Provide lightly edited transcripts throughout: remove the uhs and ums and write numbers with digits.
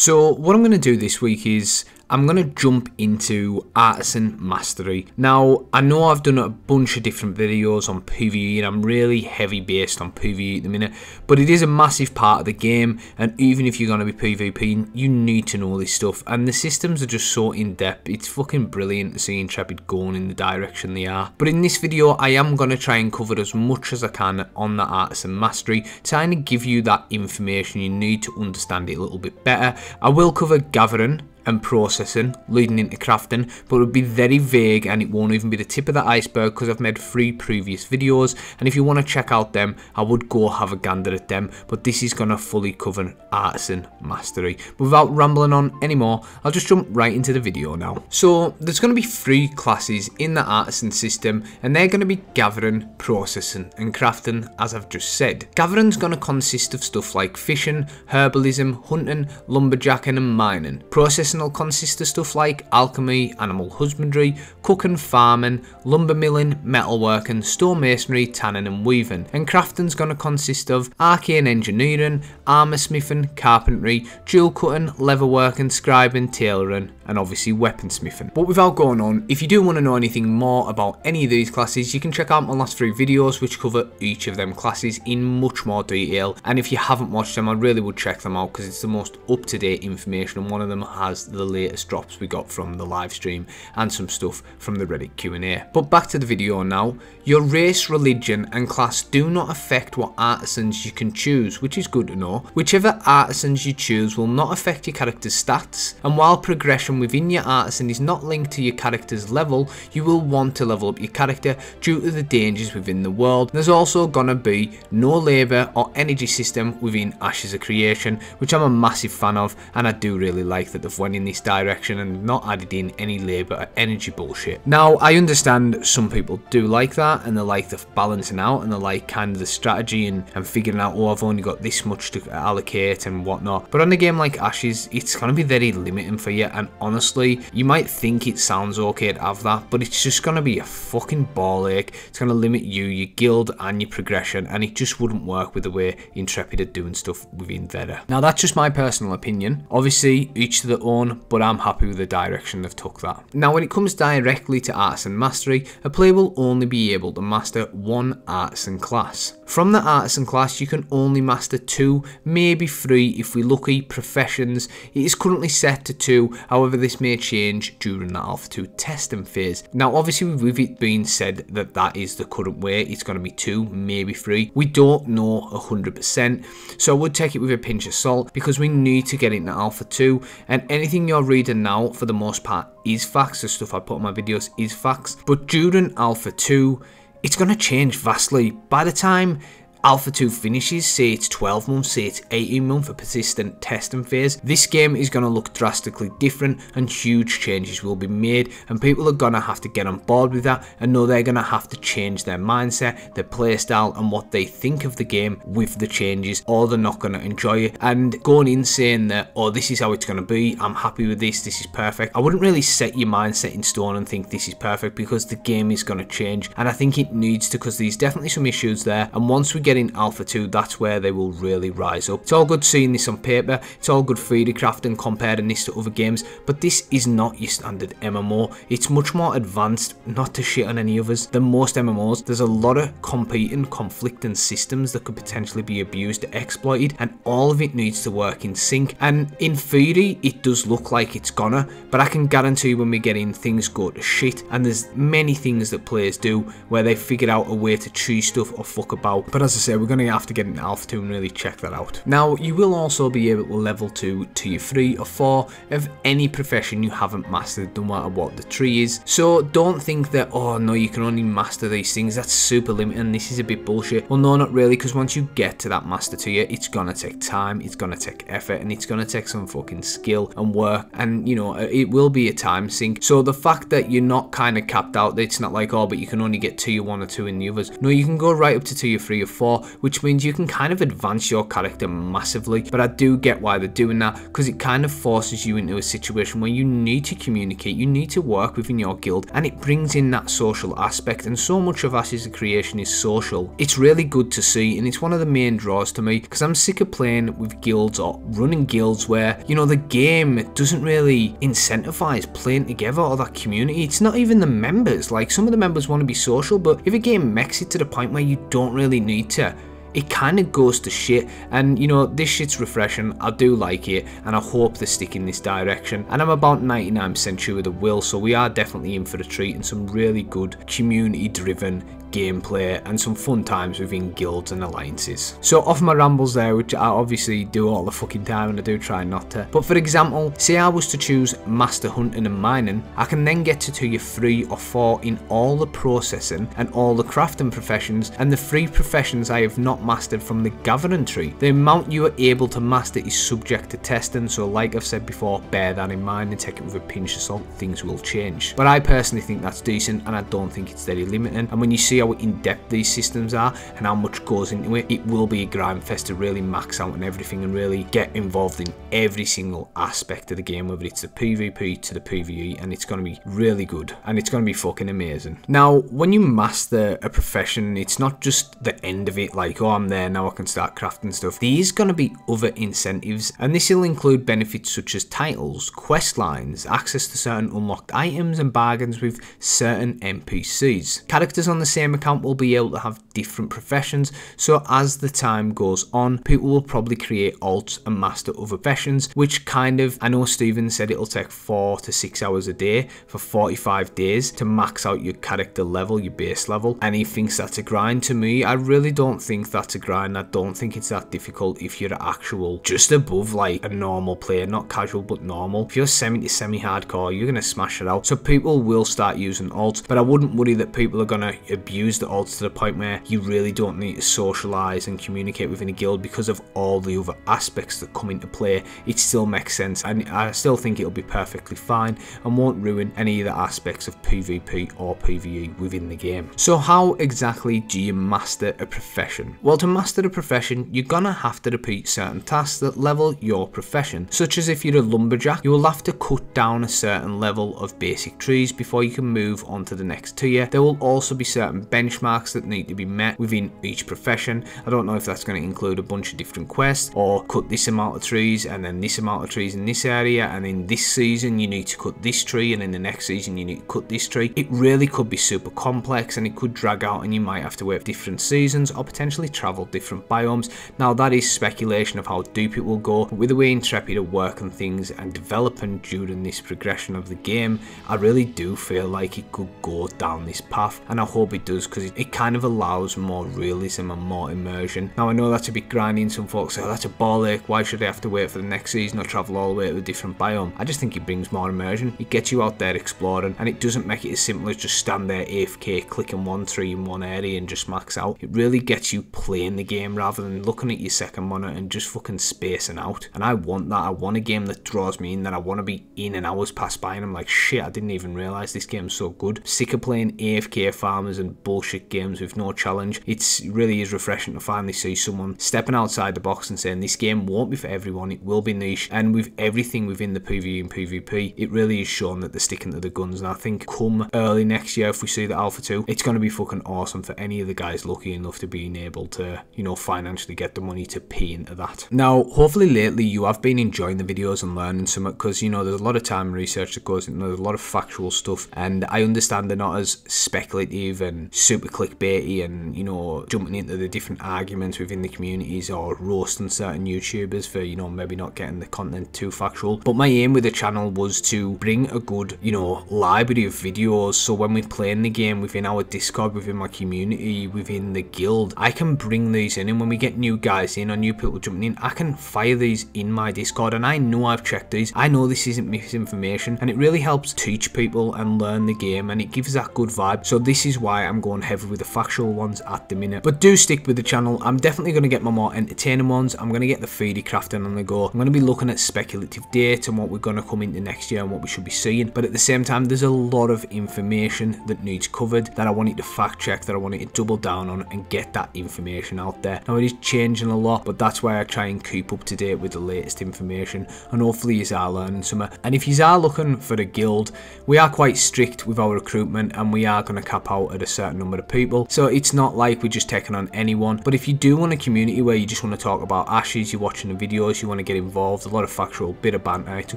So what I'm going to do this week is I'm going to jump into Artisan Mastery. Now, I know I've done a bunch of different videos on PvE and I'm really heavy based on PvE at the minute, but it is a massive part of the game, and even if you're going to be PvPing, you need to know this stuff, and the systems are just so in-depth. It's fucking brilliant to see Intrepid going in the direction they are. But in this video, I am going to try and cover as much as I can on the Artisan Mastery, trying to give you that information you need to understand it a little bit better. I will cover gathering and processing leading into crafting, but it'll be very vague and it won't even be the tip of the iceberg, because I've made 3 previous videos, and if you want to check out them, I would go have a gander at them, but this is going to fully cover Artisan Mastery. But without rambling on anymore, I'll just jump right into the video now. So there's going to be 3 classes in the Artisan system, and they're going to be gathering, processing and crafting, as I've just said. Gathering's going to consist of stuff like fishing, herbalism, hunting, lumberjacking and mining. Processing will consist of stuff like alchemy, animal husbandry, cooking, farming, lumber milling, metalworking, stone masonry, tanning and weaving. And crafting's going to consist of arcane engineering, armour smithing, carpentry, jewel cutting, leatherworking, scribing, tailoring and obviously weaponsmithing. But without going on, if you do want to know anything more about any of these classes, you can check out my last 3 videos which cover each of them classes in much more detail, and if you haven't watched them, I really would check them out because it's the most up-to-date information, and one of them has the latest drops we got from the live stream and some stuff from the Reddit Q&A. But back to the video now. Your race, religion and class do not affect what artisans you can choose, which is good to know. Whichever artisans you choose will not affect your character's stats, and while progression within your artisan is not linked to your character's level, you will want to level up your character due to the dangers within the world. There's also gonna be no labour or energy system within Ashes of Creation, which I'm a massive fan of, and I do really like that they've went in this direction and not added in any labour or energy bullshit. Now, I understand some people do like that, and they like the balancing out, and they like kind of the strategy and figuring out, oh, I've only got this much to allocate and whatnot. But on a game like Ashes, it's going to be very limiting for you, and honestly, you might think it sounds okay to have that, but it's just going to be a fucking ball ache. It's going to limit you, your guild and your progression, and it just wouldn't work with the way Intrepid are doing stuff within Vera. Now, that's just my personal opinion. Obviously, each to their own, but I'm happy with the direction they've took that. Now, when it comes directly to Artisan Mastery, a player will only be able to master one Artisan class. From the Artisan class, you can only master 2, maybe 3 if we're lucky, professions. It is currently set to 2, however this may change during the Alpha 2 testing phase. Now, obviously with it being said that that is the current way, it's going to be 2, maybe 3. We don't know 100%, so I would take it with a pinch of salt, because we need to get into Alpha 2, and anything you're reading now, for the most part, is facts. The stuff I put in my videos is facts. But during Alpha 2, it's going to change vastly. By the time Alpha 2 finishes, say it's 12 months, say it's 18 months for persistent testing phase, this game is going to look drastically different and huge changes will be made, and people are going to have to get on board with that and know they're going to have to change their mindset, their playstyle and what they think of the game with the changes, or they're not going to enjoy it. And going in saying that, oh, this is how it's going to be, I'm happy with this, this is perfect, I wouldn't really set your mindset in stone and think this is perfect, because the game is going to change, and I think it needs to, because there's definitely some issues there, and once we get in Alpha 2, that's where they will really rise up. It's all good seeing this on paper, it's all good theory crafting, comparing this to other games, but this is not your standard MMO. It's much more advanced, not to shit on any others, than most MMOs. There's a lot of competing, conflicting systems that could potentially be abused or exploited, and all of it needs to work in sync. And in theory, it does look like it's gonna, but I can guarantee when we get in, things go to shit, and there's many things that players do where they figured out a way to cheat stuff or fuck about. But as I say, we're going to have to get into Alpha 2 and really check that out. Now, you will also be able to level to your 3 or 4 of any profession you haven't mastered, no matter what the tree is. So don't think that, oh no, you can only master these things, that's super limiting, this is a bit bullshit. Well, no, not really, because once you get to that master tier, it's going to take time, it's going to take effort, and it's going to take some fucking skill and work, and you know, it will be a time sink. So the fact that you're not kind of capped out, it's not like, oh, but you can only get tier 1 or 2 in the others. No, you can go right up to tier 3 or 4, more, which means you can kind of advance your character massively. But I do get why they're doing that, because it kind of forces you into a situation where you need to communicate, you need to work within your guild, and it brings in that social aspect. And so much of Ashes of Creation is social. It's really good to see, and it's one of the main draws to me, because I'm sick of playing with guilds or running guilds where, you know, the game doesn't really incentivize playing together or that community. It's not even the members. Like, some of the members want to be social, but if a game mechs it to the point where you don't really need to, it kind of goes to shit. And you know, this shit's refreshing. I do like it, and I hope they stick in this direction, and I'm about 99% sure they will. So we are definitely in for a treat and some really good community driven gameplay and some fun times within guilds and alliances. So off my rambles there, which I obviously do all the fucking time, and I do try not to, but for example, say I was to choose master hunting and mining, I can then get to tier 3 or 4 in all the processing and all the crafting professions, and the 3 professions I have not mastered from the gathering tree. The amount you are able to master is subject to testing, so like I've said before, bear that in mind and take it with a pinch of salt. Things will change, but I personally think that's decent, and I don't think it's very limiting. And when you see how in-depth these systems are and how much goes into it, it will be a grind fest to really max out on everything and really get involved in every single aspect of the game, whether it's the PvP to the PvE, and it's going to be really good, and it's going to be fucking amazing. Now, when you master a profession, it's not just the end of it, like, oh, I'm there, now I can start crafting stuff. There's going to be other incentives, and this will include benefits such as titles, quest lines, access to certain unlocked items, and bargains with certain NPCs. Characters on the same account will be able to have different professions, so as the time goes on, people will probably create alts and master other professions, which kind of, I know Steven said it'll take 4 to 6 hours a day for 45 days to max out your character level, your base level, and he thinks that's a grind. To me, I really don't think that's a grind. I don't think it's that difficult if you're actual just above like a normal player, not casual but normal. If you're semi-hardcore, you're gonna smash it out, so people will start using alts, but I wouldn't worry that people are gonna abuse the odds to the point where you really don't need to socialize and communicate within a guild because of all the other aspects that come into play. It still makes sense, and I still think it'll be perfectly fine and won't ruin any of the aspects of PvP or PvE within the game. So how exactly do you master a profession? Well, to master a profession, you're gonna have to repeat certain tasks that level your profession, such as if you're a lumberjack, you will have to cut down a certain level of basic trees before you can move on to the next tier. There will also be certain benchmarks that need to be met within each profession. I don't know if that's going to include a bunch of different quests, or cut this amount of trees and then this amount of trees in this area, and in this season you need to cut this tree, and in the next season you need to cut this tree. It really could be super complex, and it could drag out, and you might have to wait for different seasons or potentially travel different biomes. Now, that is speculation of how deep it will go, but with the way Intrepid are working things and developing during this progression of the game, I really do feel like it could go down this path, and I hope it does, because it kind of allows more realism and more immersion. Now, I know that's a bit grinding. Some folks say, oh, that's a ball ache, why should I have to wait for the next season or travel all the way to a different biome? I just think it brings more immersion. It gets you out there exploring, and it doesn't make it as simple as just stand there AFK clicking one tree in one area and just max out. It really gets you playing the game rather than looking at your second monitor and just fucking spacing out. And I want that. I want a game that draws me in, that I want to be in, and hours pass by and I'm like, shit, I didn't even realise this game's so good. Sick of playing AFK farmers and bullshit games with no challenge. It really is refreshing to finally see someone stepping outside the box and saying this game won't be for everyone, it will be niche. And with everything within the PvE and PvP, it really is shown that they're sticking to the guns, and I think come early next year, if we see the Alpha 2, it's going to be fucking awesome for any of the guys lucky enough to being able to, you know, financially get the money to pay into that. Now, hopefully lately you have been enjoying the videos and learning some, because, you know, there's a lot of time and research that goes into, there's a lot of factual stuff, and I understand they're not as speculative and super clickbaity and, you know, jumping into the different arguments within the communities or roasting certain YouTubers for, you know, maybe not getting the content too factual. But my aim with the channel was to bring a good, you know, library of videos, so when we're playing the game within our Discord, within my community, within the guild, I can bring these in, and when we get new guys in or new people jumping in, I can fire these in my Discord, and I know I've checked these, I know this isn't misinformation, and it really helps teach people and learn the game, and it gives that good vibe. So this is why I'm I'm going heavy with the factual ones at the minute, but do stick with the channel. I'm definitely going to get my more entertaining ones. I'm going to get the 3D crafting on the go. I'm going to be looking at speculative data and what we're going to come into next year and what we should be seeing, but at the same time there's a lot of information that needs covered, that I wanted to fact check, that I wanted to double down on and get that information out there. Now it is changing a lot, but that's why I try and keep up to date with the latest information, and hopefully you are learning some. And if you are looking for a guild, we are quite strict with our recruitment and we are going to cap out at a certain number of people, so it's not like we're just taking on anyone. But if you do want a community where you just want to talk about Ashes, you're watching the videos, you want to get involved, a lot of factual, bit of banter, it's a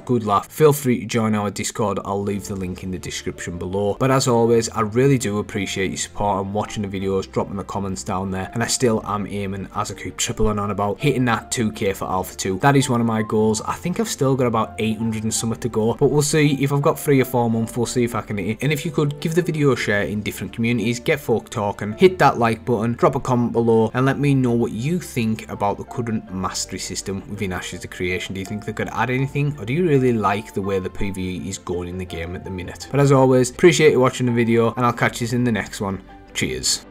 good laugh, feel free to join our Discord. I'll leave the link in the description below. But as always, I really do appreciate your support and watching the videos, dropping the comments down there, and I still am aiming, as I keep tripling on about, hitting that 2k for Alpha 2. That is one of my goals. I think I've still got about 800 and something to go, but we'll see. If I've got 3 or 4 months, we'll see if I can hit it. And if you could give the video a share in different communities, get folk talking, hit that like button, drop a comment below and let me know what you think about the current mastery system within Ashes of Creation. Do you think they could add anything, or do you really like the way the PvE is going in the game at the minute? But as always, appreciate you watching the video and I'll catch you in the next one. Cheers.